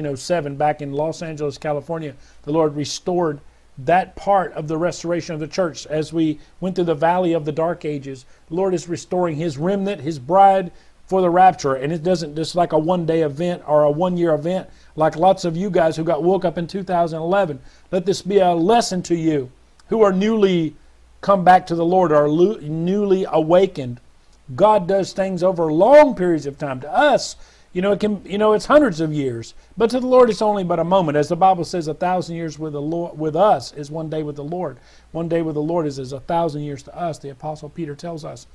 1907 back in Los Angeles, California. The Lord restored that part of the restoration of the church. As we went through the valley of the dark ages, the Lord is restoring his remnant, his bride, for the rapture. And it doesn't just like a one-day event or a one-year event like lots of you guys who got woke up in 2011. Let this be a lesson to you who are newly come back to the Lord, are newly awakened. God does things over long periods of time. To us, you know, it can, you know, it's hundreds of years, but to the Lord it's only but a moment. As the Bible says, 1,000 years with the Lord, with us, is one day with the Lord. One day with the Lord is as 1,000 years to us, the Apostle Peter tells us.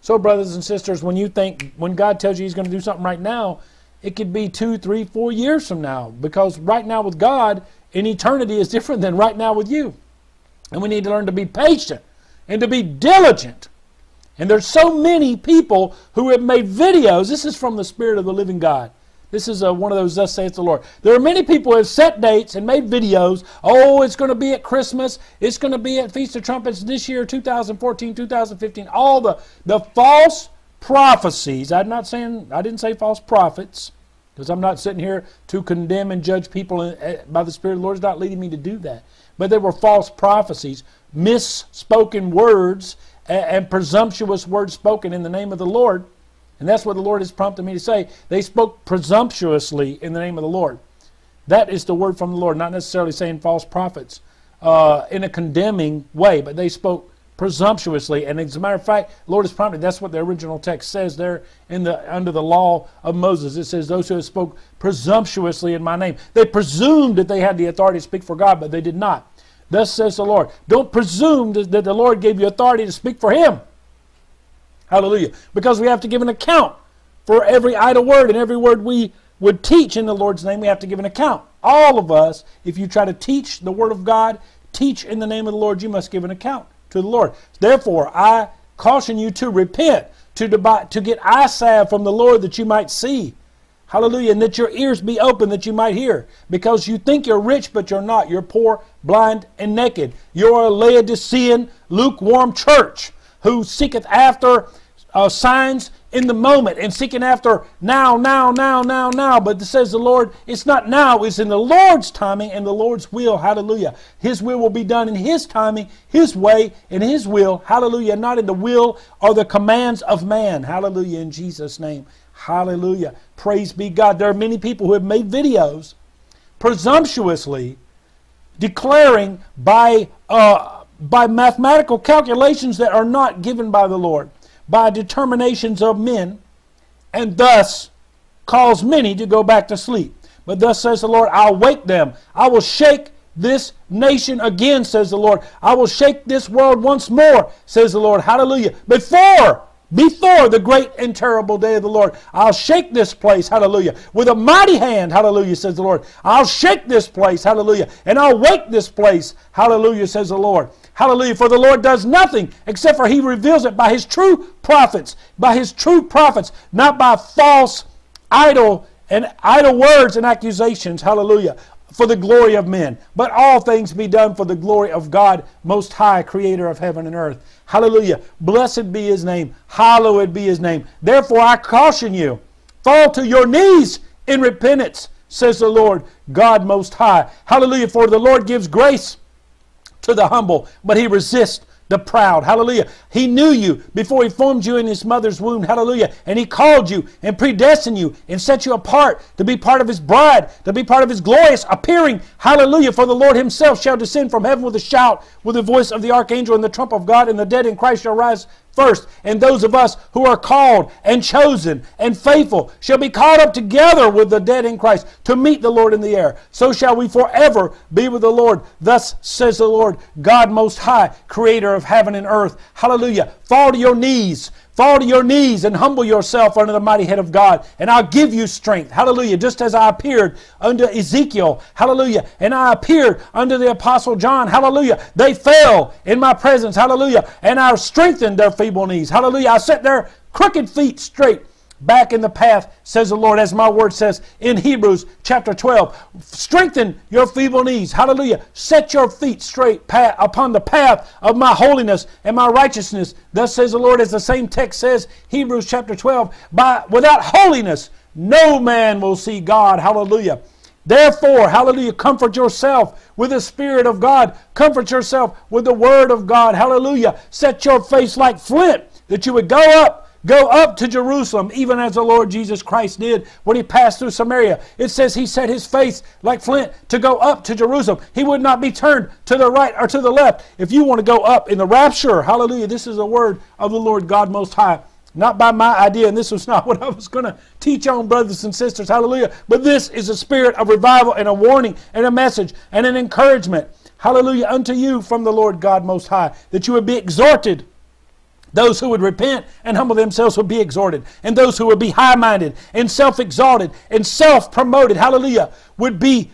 So brothers and sisters, when you think, when God tells you he's going to do something right now, it could be 2, 3, 4 years from now, because right now with God in eternity is different than right now with you. And we need to learn to be patient and to be diligent. And there's so many people who have made videos. This is from the Spirit of the Living God. This is one of those, thus saith the Lord. There are many people who have set dates and made videos. Oh, it's going to be at Christmas. It's going to be at Feast of Trumpets this year, 2014, 2015. All the false prophecies. I didn't say false prophets, because I'm not sitting here to condemn and judge people by the Spirit of the Lord. It's not leading me to do that. But they were false prophecies, misspoken words, and presumptuous words spoken in the name of the Lord. And that's what the Lord has prompted me to say. They spoke presumptuously in the name of the Lord. That is the word from the Lord, not necessarily saying false prophets in a condemning way, but they spoke presumptuously. And as a matter of fact, the Lord has prompted, that's what the original text says there in the, under the law of Moses. It says, those who have spoke presumptuously in my name. They presumed that they had the authority to speak for God, but they did not. Thus says the Lord. Don't presume that the Lord gave you authority to speak for him. Hallelujah. Because we have to give an account for every idle word, and every word we would teach in the Lord's name, we have to give an account. All of us, if you try to teach the Word of God, teach in the name of the Lord, you must give an account to the Lord. Therefore, I caution you to repent, to get eye salve from the Lord that you might see. Hallelujah. And that your ears be open that you might hear. Because you think you're rich, but you're not. You're poor, blind, and naked. You're a Laodicean, lukewarm church who seeketh after signs in the moment, and seeking after now. But it says the Lord, it's not now. It's in the Lord's timing and the Lord's will. Hallelujah. His will be done in his timing, his way, and his will. Hallelujah. Not in the will or the commands of man. Hallelujah. In Jesus' name. Hallelujah. Praise be God. There are many people who have made videos presumptuously declaring by mathematical calculations that are not given by the Lord, by determinations of men, and thus cause many to go back to sleep. But thus says the Lord, I'll wake them. I will shake this nation again, says the Lord. I will shake this world once more, says the Lord. Hallelujah. Before the great and terrible day of the Lord, I'll shake this place, hallelujah, with a mighty hand, hallelujah, says the Lord. I'll shake this place, hallelujah, and I'll wake this place, hallelujah, says the Lord. Hallelujah, for the Lord does nothing except for he reveals it by his true prophets, not by false, idle words and accusations, hallelujah, for the glory of men. But all things be done for the glory of God, most high, creator of heaven and earth. Hallelujah. Blessed be his name. Hallowed be his name. Therefore I caution you, fall to your knees in repentance, says the Lord, God most high. Hallelujah. For the Lord gives grace to the humble, but he resists the proud. Hallelujah. He knew you before he formed you in his mother's womb. Hallelujah. And he called you and predestined you and set you apart to be part of his bride, to be part of his glorious appearing. Hallelujah. For the Lord himself shall descend from heaven with a shout, with the voice of the archangel and the trump of God, and the dead in Christ shall rise first. And those of us who are called and chosen and faithful shall be caught up together with the dead in Christ to meet the Lord in the air. So shall we forever be with the Lord. Thus says the Lord, God most high, creator of heaven and earth. Hallelujah. Fall to your knees. Fall to your knees and humble yourself under the mighty head of God, and I'll give you strength. Hallelujah. Just as I appeared unto Ezekiel. Hallelujah. And I appeared unto the Apostle John. Hallelujah. They fell in my presence. Hallelujah. And I strengthened their feeble knees. Hallelujah. I set their crooked feet straight back in the path, says the Lord, as my word says in Hebrews chapter 12. Strengthen your feeble knees. Hallelujah. Set your feet straight upon the path of my holiness and my righteousness. Thus says the Lord, as the same text says, Hebrews chapter 12, without holiness, no man will see God. Hallelujah. Therefore, hallelujah, comfort yourself with the Spirit of God. Comfort yourself with the Word of God. Hallelujah. Set your face like flint, that you would go up to Jerusalem, even as the Lord Jesus Christ did when he passed through Samaria. It says he set his face like flint to go up to Jerusalem. He would not be turned to the right or to the left. If you want to go up in the rapture, hallelujah, this is the word of the Lord God Most High. Not by my idea, and this was not what I was going to teach on, brothers and sisters, hallelujah. But this is a spirit of revival and a warning and a message and an encouragement, hallelujah, unto you from the Lord God Most High, that you would be exhorted. Those who would repent and humble themselves would be exhorted. And those who would be high-minded and self-exalted and self-promoted, hallelujah, would be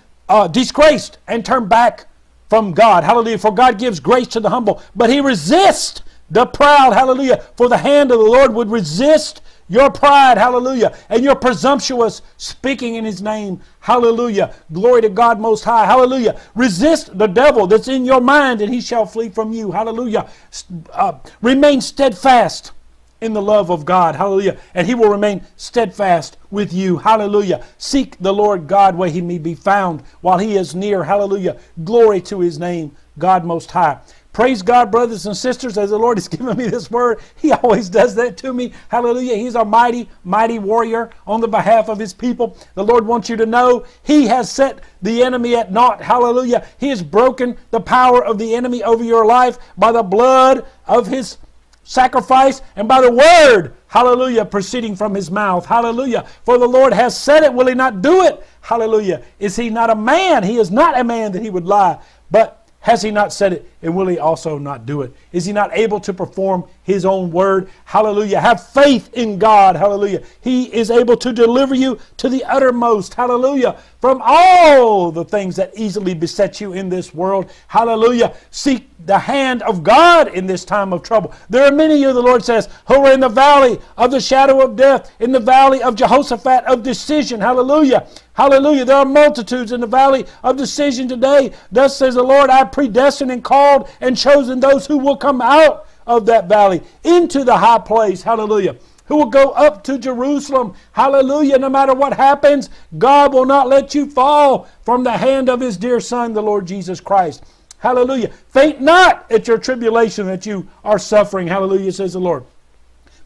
disgraced and turned back from God. Hallelujah, for God gives grace to the humble, but he resists the proud, hallelujah, for the hand of the Lord would resist your pride, hallelujah, and your presumptuous speaking in his name, hallelujah. Glory to God Most High, hallelujah. Resist the devil that's in your mind, and he shall flee from you, hallelujah. Remain steadfast in the love of God, hallelujah, and he will remain steadfast with you, hallelujah. Seek the Lord God where he may be found while he is near, hallelujah. Glory to his name, God Most High. Praise God, brothers and sisters, as the Lord has given me this word. He always does that to me. Hallelujah. He's a mighty, mighty warrior on the behalf of his people. The Lord wants you to know he has set the enemy at naught. Hallelujah. He has broken the power of the enemy over your life by the blood of his sacrifice and by the word, hallelujah, proceeding from his mouth. Hallelujah. For the Lord has said it. Will he not do it? Hallelujah. Is he not a man? He is not a man that he would lie, but has he not said it, and will he also not do it? Is he not able to perform his own word? Hallelujah. Have faith in God. Hallelujah. He is able to deliver you to the uttermost. Hallelujah. From all the things that easily beset you in this world. Hallelujah. Seek the hand of God in this time of trouble. There are many of you, the Lord says, who are in the valley of the shadow of death, in the valley of Jehoshaphat of decision. Hallelujah. Hallelujah. There are multitudes in the valley of decision today. Thus says the Lord, I predestined and called and chosen those who will come out of that valley into the high place. Hallelujah. Who will go up to Jerusalem. Hallelujah. No matter what happens, God will not let you fall from the hand of his dear Son, the Lord Jesus Christ. Hallelujah. Faint not at your tribulation that you are suffering. Hallelujah, says the Lord.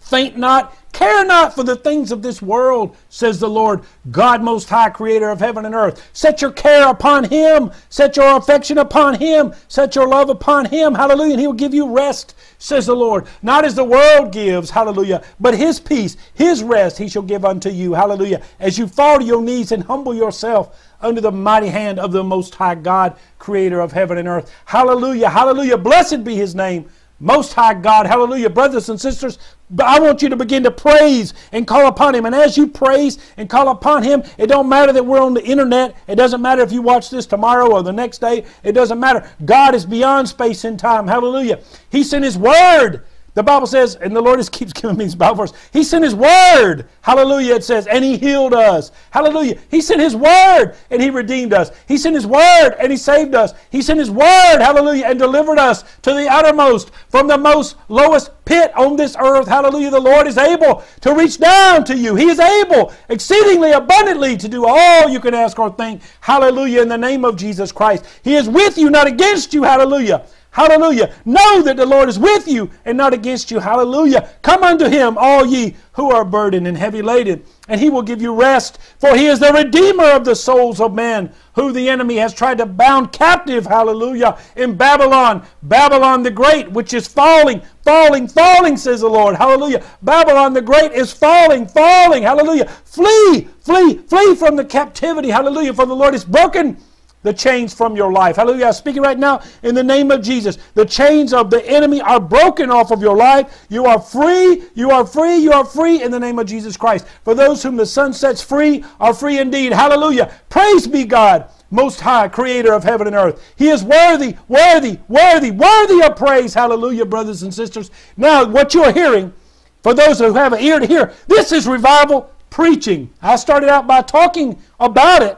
Faint not, care not for the things of this world, says the Lord, God Most High, creator of heaven and earth. Set your care upon him. Set your affection upon him. Set your love upon him. Hallelujah. And he will give you rest, says the Lord. Not as the world gives, hallelujah, but his peace, his rest he shall give unto you, hallelujah. As you fall to your knees and humble yourself under the mighty hand of the Most High God, creator of heaven and earth. Hallelujah, hallelujah. Blessed be his name, Most High God. Hallelujah. Brothers and sisters, I want you to begin to praise and call upon him. And as you praise and call upon him, it don't matter that we're on the internet. It doesn't matter if you watch this tomorrow or the next day. It doesn't matter. God is beyond space and time. Hallelujah. He sent his word. The Bible says, and the Lord just keeps giving me his Bible verse. He sent his word. Hallelujah, it says, and he healed us. Hallelujah. He sent his word and he redeemed us. He sent his word and he saved us. He sent his word, hallelujah, and delivered us to the uttermost, from the most lowest pit on this earth. Hallelujah. The Lord is able to reach down to you. He is able exceedingly abundantly to do all you can ask or think. Hallelujah. In the name of Jesus Christ. He is with you, not against you. Hallelujah. Hallelujah. Know that the Lord is with you and not against you. Hallelujah. Come unto him, all ye who are burdened and heavy laden, and he will give you rest. For he is the redeemer of the souls of men, who the enemy has tried to bound captive. Hallelujah. In Babylon, Babylon the Great, which is falling, falling, falling, says the Lord. Hallelujah. Babylon the Great is falling, falling. Hallelujah. Flee, flee, flee from the captivity. Hallelujah. For the Lord is broken the chains from your life. Hallelujah. I'm speaking right now in the name of Jesus. The chains of the enemy are broken off of your life. You are free. You are free. You are free in the name of Jesus Christ. For those whom the Son sets free are free indeed. Hallelujah. Praise be God, Most High, creator of heaven and earth. He is worthy, worthy, worthy, worthy of praise. Hallelujah, brothers and sisters. Now, what you're hearing, for those who have an ear to hear, this is revival preaching. I started out by talking about it,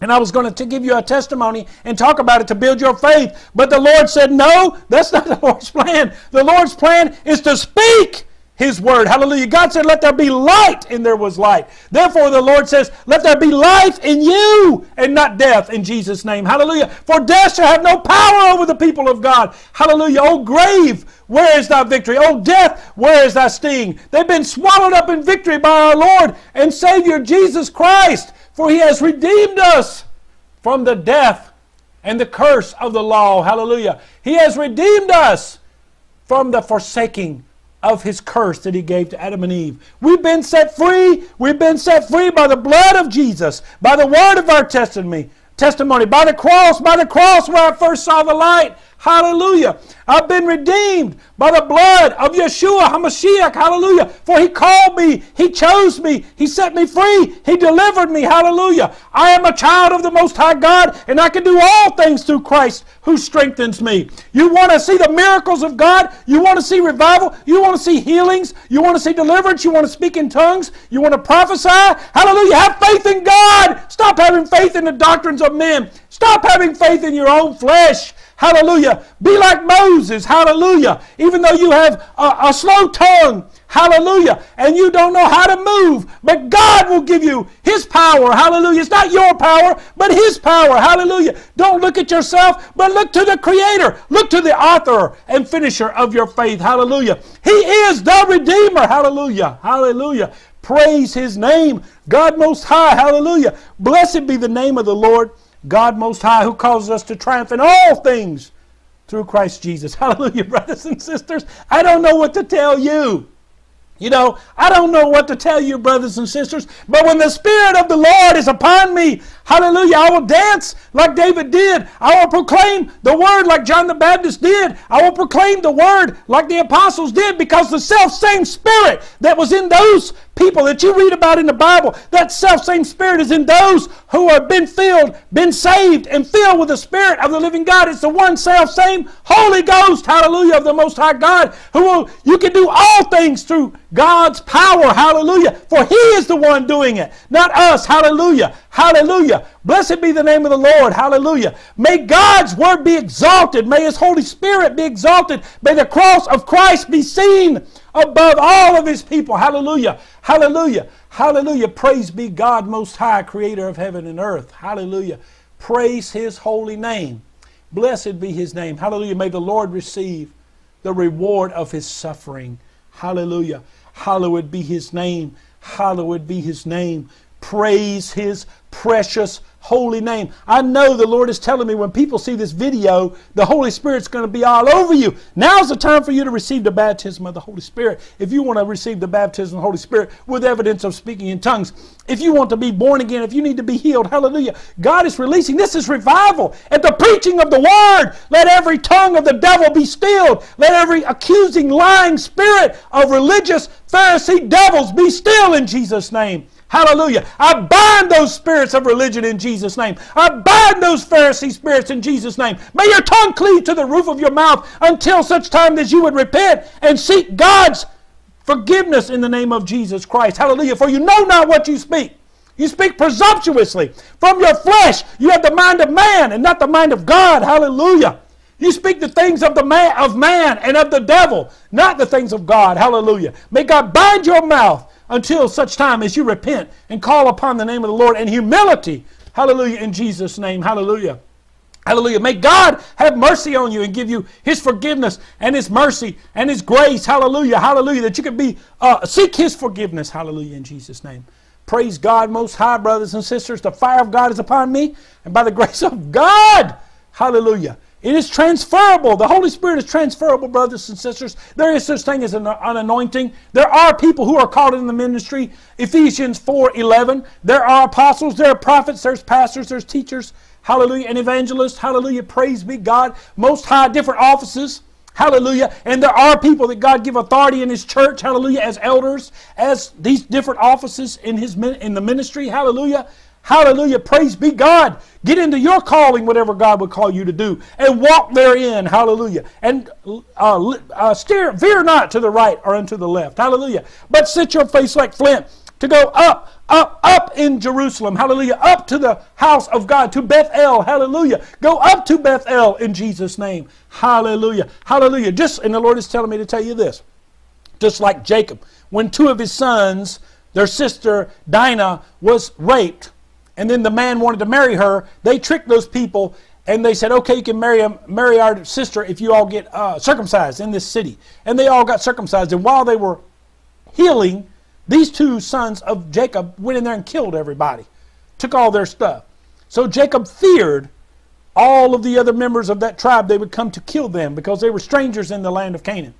and I was going to give you a testimony and talk about it to build your faith. But the Lord said, no, that's not the Lord's plan. The Lord's plan is to speak His word. Hallelujah. God said, let there be light, and there was light. Therefore, the Lord says, let there be life in you and not death, in Jesus' name. Hallelujah. For death shall have no power over the people of God. Hallelujah. O grave, where is thy victory? O death, where is thy sting? They've been swallowed up in victory by our Lord and Savior Jesus Christ, for he has redeemed us from the death and the curse of the law. Hallelujah. He has redeemed us from the forsaking of his curse that he gave to Adam and Eve. We've been set free. We've been set free by the blood of Jesus, by the word of our testimony, by the cross where I first saw the light. Hallelujah. I've been redeemed by the blood of Yeshua HaMashiach. Hallelujah. For he called me. He chose me. He set me free. He delivered me. Hallelujah. I am a child of the Most High God, and I can do all things through Christ who strengthens me. You want to see the miracles of God? You want to see revival? You want to see healings? You want to see deliverance? You want to speak in tongues? You want to prophesy? Hallelujah. Have faith in God. Stop having faith in the doctrines of men. Stop having faith in your own flesh. Hallelujah. Be like Moses. Hallelujah. Even though you have a slow tongue. Hallelujah. And you don't know how to move. But God will give you his power. Hallelujah. It's not your power, but his power. Hallelujah. Don't look at yourself, but look to the Creator. Look to the author and finisher of your faith. Hallelujah. He is the Redeemer. Hallelujah. Hallelujah. Praise his name. God Most High. Hallelujah. Blessed be the name of the Lord God Most High, who causes us to triumph in all things through Christ Jesus. Hallelujah, brothers and sisters. I don't know what to tell you. You know, I don't know what to tell you, brothers and sisters, but when the Spirit of the Lord is upon me, hallelujah, I will dance like David did. I will proclaim the word like John the Baptist did. I will proclaim the word like the apostles did, because the self-same Spirit that was in those people that you read about in the Bible, that self-same Spirit is in those who have been filled, been saved, and filled with the Spirit of the living God. It's the one self-same Holy Ghost, hallelujah, of the Most High God, who will, you can do all things through God's power, hallelujah, for he is the one doing it, not us, hallelujah, hallelujah. Blessed be the name of the Lord, hallelujah. May God's word be exalted. May his Holy Spirit be exalted. May the cross of Christ be seen above all of his people, hallelujah, hallelujah, hallelujah. Praise be God Most High, creator of heaven and earth, hallelujah. Praise his holy name. Blessed be his name, hallelujah. May the Lord receive the reward of his suffering, hallelujah. Hallowed be his name. Hallowed be his name. Praise his precious holy name. I know the Lord is telling me when people see this video, the Holy Spirit's going to be all over you. Now's the time for you to receive the baptism of the Holy Spirit. If you want to receive the baptism of the Holy Spirit with evidence of speaking in tongues, if you want to be born again, if you need to be healed, hallelujah. God is releasing. This is revival. At the preaching of the word, let every tongue of the devil be stilled. Let every accusing, lying spirit of religious Pharisee devils be still in Jesus' name. Hallelujah. I bind those spirits of religion in Jesus' name. I bind those Pharisee spirits in Jesus' name. May your tongue cleave to the roof of your mouth until such time as you would repent and seek God's forgiveness in the name of Jesus Christ. Hallelujah. For you know not what you speak. You speak presumptuously. From your flesh, you have the mind of man and not the mind of God. Hallelujah. You speak the things of man and of the devil, not the things of God. Hallelujah. May God bind your mouth until such time as you repent and call upon the name of the Lord in humility. Hallelujah, in Jesus' name. Hallelujah. Hallelujah. May God have mercy on you and give you his forgiveness and his mercy and his grace. Hallelujah. Hallelujah. That you can be, seek his forgiveness. Hallelujah, in Jesus' name. Praise God Most High, brothers and sisters. The fire of God is upon me, and by the grace of God. Hallelujah. It is transferable. The Holy Spirit is transferable, brothers and sisters. There is such thing as an anointing. There are people who are called in the ministry. Ephesians 4:11. There are apostles. There are prophets. There's pastors. There's teachers. Hallelujah. And evangelists. Hallelujah. Praise be God Most High. Different offices. Hallelujah. And there are people that God give authority in his church. Hallelujah. As elders. As these different offices in the ministry. Hallelujah. Hallelujah. Praise be God. Get into your calling, whatever God would call you to do, and walk therein. Hallelujah. And veer not to the right or unto the left. Hallelujah. But set your face like flint to go up, up, up in Jerusalem. Hallelujah. Up to the house of God, to Bethel. Hallelujah. Go up to Bethel in Jesus' name. Hallelujah. Hallelujah. And the Lord is telling me to tell you this. just like Jacob. When two of his sons, their sister Dinah, was raped, and then the man wanted to marry her, they tricked those people, and they said, okay, you can marry our sister if you all get circumcised in this city. And they all got circumcised, and while they were healing, these two sons of Jacob went in there and killed everybody, took all their stuff. So Jacob feared all of the other members of that tribe. They would come to kill them because they were strangers in the land of Canaan.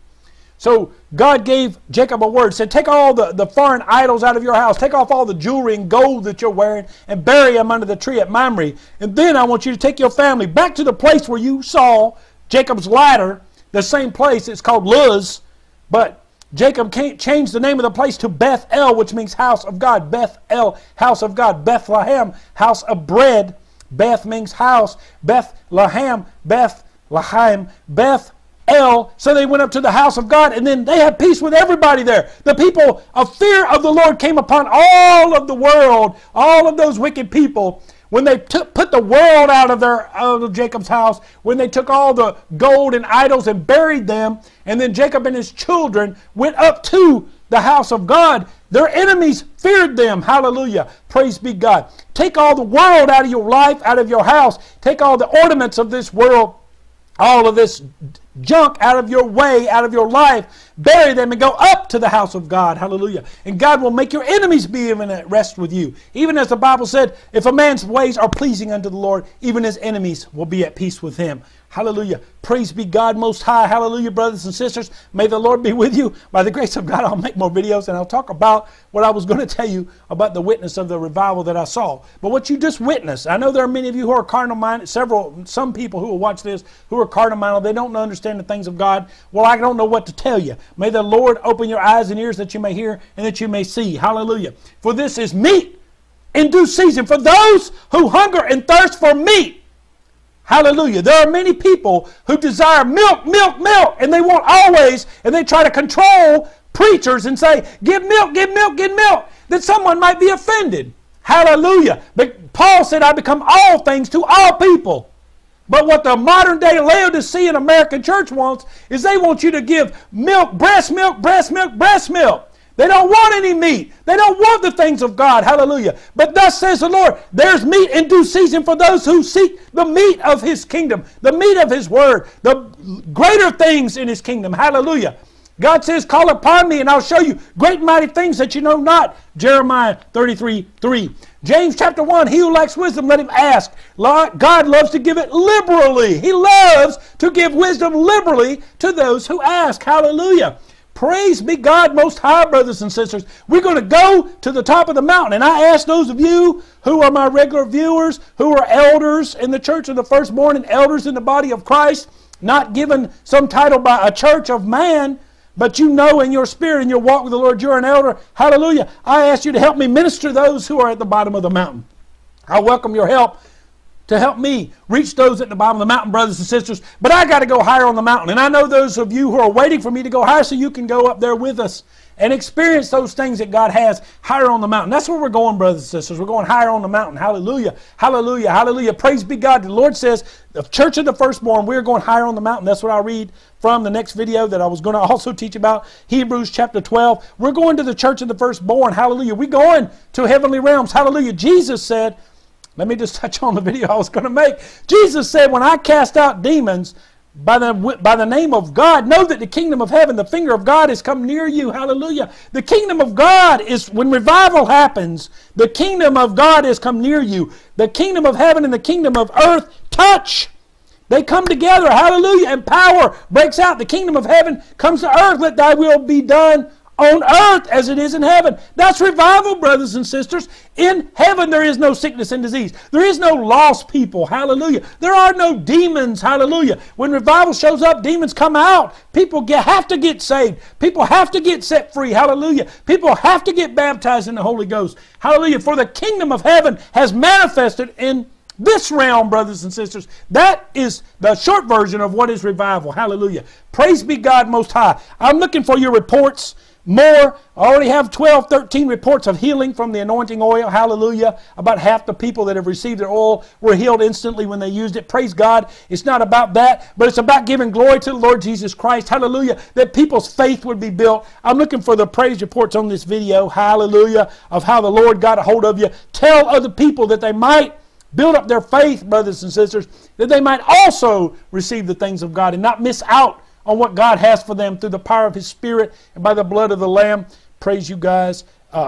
So God gave Jacob a word, said, take all the foreign idols out of your house, take off all the jewelry and gold that you're wearing, and bury them under the tree at Mamre. And then I want you to take your family back to the place where you saw Jacob's ladder, the same place. It's called Luz, but Jacob can't change the name of the place to Bethel, which means house of God. Bethel, house of God. Bethlehem, house of bread. Beth means house. Bethlehem, Bethlehem, Bethel. So they went up to the house of God, and then they had peace with everybody there. The people of fear of the Lord came upon all of the world, all of those wicked people. When they put the world out of Jacob's house, when they took all the gold and idols and buried them, and then Jacob and his children went up to the house of God, their enemies feared them. Hallelujah. Praise be God. Take all the world out of your life, out of your house. Take all the ornaments of this world, all of this junk out of your way, out of your life. Bury them and go up to the house of God. Hallelujah. And God will make your enemies be even at rest with you. Even as the Bible said, if a man's ways are pleasing unto the Lord, even his enemies will be at peace with him. Hallelujah. Praise be God Most High. Hallelujah, brothers and sisters. May the Lord be with you. By the grace of God, I'll make more videos, and I'll talk about what I was going to tell you about the witness of the revival that I saw. But what you just witnessed, I know there are many of you who are carnal-minded, some people who will watch this who are carnal-minded. They don't understand the things of God. Well, I don't know what to tell you. May the Lord open your eyes and ears that you may hear and that you may see. Hallelujah. For this is meat in due season for those who hunger and thirst for meat. Hallelujah. There are many people who desire milk, milk, milk, and they want always, and they try to control preachers and say, give milk, give milk, give milk, that someone might be offended. Hallelujah. But Paul said, I become all things to all people. But what the modern day Laodicean American church wants is they want you to give milk, breast milk, breast milk, breast milk. They don't want any meat. They don't want the things of God. Hallelujah. But thus says the Lord, there's meat in due season for those who seek the meat of His kingdom, the meat of His word, the greater things in His kingdom. Hallelujah. God says, call upon me and I'll show you great and mighty things that you know not. Jeremiah 33:3. James chapter 1, he who lacks wisdom, let him ask. God loves to give it liberally. He loves to give wisdom liberally to those who ask. Hallelujah. Praise be God Most High, brothers and sisters. We're going to go to the top of the mountain. And I ask those of you who are my regular viewers, who are elders in the church of the firstborn and elders in the body of Christ, not given some title by a church of man, but you know in your spirit, in your walk with the Lord, you're an elder. Hallelujah. I ask you to help me minister those who are at the bottom of the mountain. I welcome your help to help me reach those at the bottom of the mountain, brothers and sisters. But I got to go higher on the mountain. And I know those of you who are waiting for me to go higher so you can go up there with us and experience those things that God has higher on the mountain. That's where we're going, brothers and sisters. We're going higher on the mountain. Hallelujah. Hallelujah. Hallelujah. Praise be God. The Lord says, the church of the firstborn, we're going higher on the mountain. That's what I read from the next video that I was going to also teach about, Hebrews chapter 12. We're going to the church of the firstborn. Hallelujah. We're going to heavenly realms. Hallelujah. Jesus said, let me just touch on the video I was going to make. Jesus said, when I cast out demons by the name of God, know that the kingdom of heaven, the finger of God has come near you. Hallelujah. The kingdom of God is, when revival happens, the kingdom of God has come near you. The kingdom of heaven and the kingdom of earth touch. They come together. Hallelujah. And power breaks out. The kingdom of heaven comes to earth. Let thy will be done on earth as it is in heaven. That's revival, brothers and sisters. In heaven there is no sickness and disease. There is no lost people. Hallelujah. There are no demons. Hallelujah. When revival shows up, demons come out. People have to get saved. People have to get set free. Hallelujah. People have to get baptized in the Holy Ghost. Hallelujah. For the kingdom of heaven has manifested in this realm, brothers and sisters. That is the short version of what is revival. Hallelujah. Praise be God Most High. I'm looking for your reports. more. I already have 12, 13 reports of healing from the anointing oil. Hallelujah. About half the people that have received their oil were healed instantly when they used it. Praise God. It's not about that, but it's about giving glory to the Lord Jesus Christ. Hallelujah. That people's faith would be built. I'm looking for the praise reports on this video. Hallelujah. Of how the Lord got a hold of you. Tell other people that they might build up their faith, brothers and sisters, that they might also receive the things of God and not miss out on what God has for them through the power of His Spirit and by the blood of the Lamb. Praise you guys.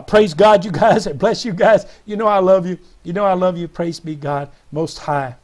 Praise God, you guys, and bless you guys. You know I love you. You know I love you. Praise be God Most High.